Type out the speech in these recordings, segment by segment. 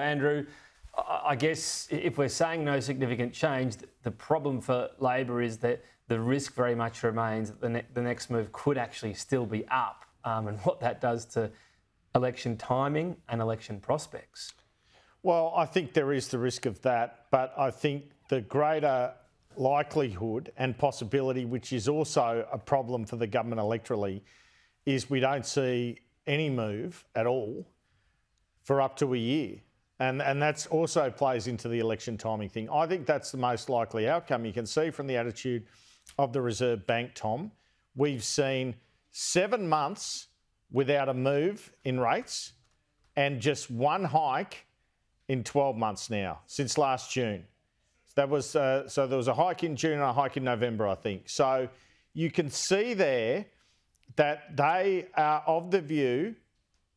Andrew, I guess if we're saying no significant change, the problem for Labor is that the risk very much remains that the next move could actually still be up, and what that does to election timing and election prospects. Well, I think there is the risk of that, but I think the greater likelihood and possibility, which is also a problem for the government electorally, is we don't see any move at all for up to a year. And that also plays into the election timing thing. I think that's the most likely outcome. You can see from the attitude of the Reserve Bank, Tom, we've seen 7 months without a move in rates and just one hike in 12 months now, since last June. That was so there was a hike in June and a hike in November, I think. So you can see there that they are of the view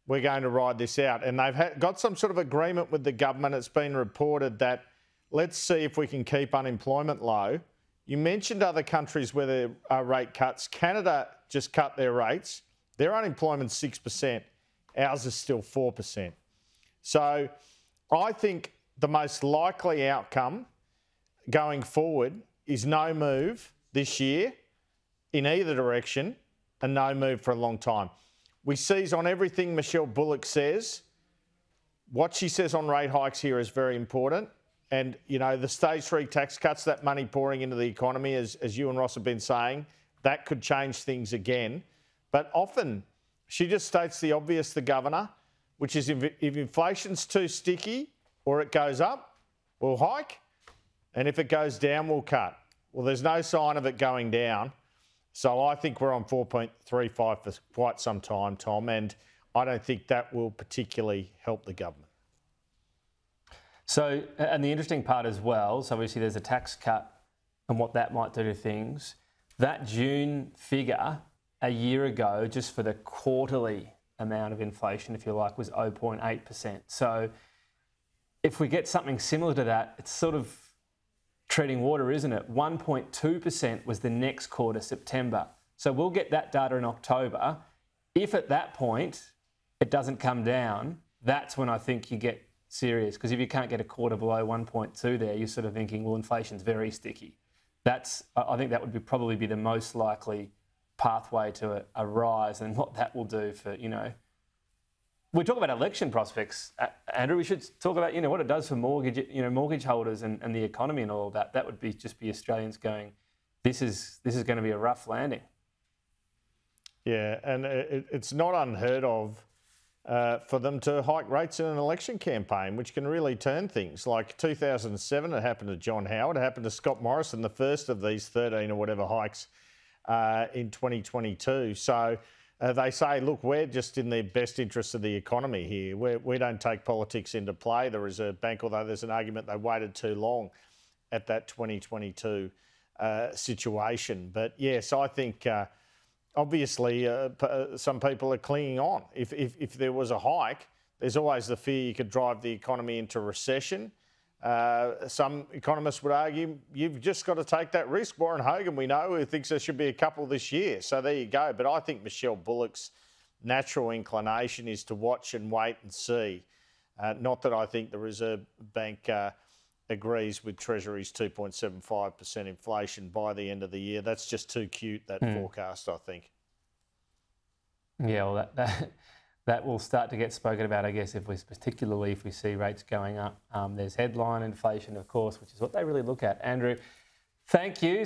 we're going to ride this out. And they've got some sort of agreement with the government. It's been reported that let's see if we can keep unemployment low. You mentioned other countries where there are rate cuts. Canada just cut their rates. Their unemployment's 6%. Ours is still 4%. So I think the most likely outcome going forward is no move this year in either direction and no move for a long time. We seize on everything Michelle Bullock says. What she says on rate hikes here is very important. And, you know, the stage 3 tax cuts, that money pouring into the economy, as you and Ross have been saying, that could change things again. But often she just states the obvious, the governor, which is if inflation's too sticky or it goes up, we'll hike. And if it goes down, we'll cut. Well, there's no sign of it going down. So I think we're on 4.35 for quite some time, Tom, and I don't think that will particularly help the government. So, and the interesting part as well, so obviously there's a tax cut and what that might do to things. That June figure a year ago, just for the quarterly amount of inflation, if you like, was 0.8%. So if we get something similar to that, it's sort of treading water, isn't it? 1.2% was the next quarter, September. So we'll get that data in October. If at that point it doesn't come down, that's when I think you get serious, because if you can't get a quarter below 1.2 there, you're sort of thinking, well, inflation's very sticky. That's, I think that would be probably be the most likely pathway to a rise, and what that will do for, you know, we talk about election prospects, Andrew. We should talk about, you know, what it does for mortgage holders and the economy and all of that. That would be just be Australians going, this is going to be a rough landing. Yeah, and it's not unheard of for them to hike rates in an election campaign, which can really turn things. Like 2007, it happened to John Howard. It happened to Scott Morrison, the first of these 13 or whatever hikes in 2022. So. They say, look, we're just in the best interest of the economy here. We don't take politics into play, the Reserve Bank, although there's an argument they waited too long at that 2022 situation. But, yes, I think obviously some people are clinging on. If there was a hike, there's always the fear you could drive the economy into recession. Some economists would argue you've just got to take that risk. Warren Hogan, we know, who thinks there should be a couple this year. So there you go. But I think Michelle Bullock's natural inclination is to watch and wait and see. Not that I think the Reserve Bank agrees with Treasury's 2.75% inflation by the end of the year. That's just too cute, that forecast, I think. Yeah, well, that will start to get spoken about, I guess, particularly if we see rates going up. There's headline inflation, of course, which is what they really look at. Andrew, thank you.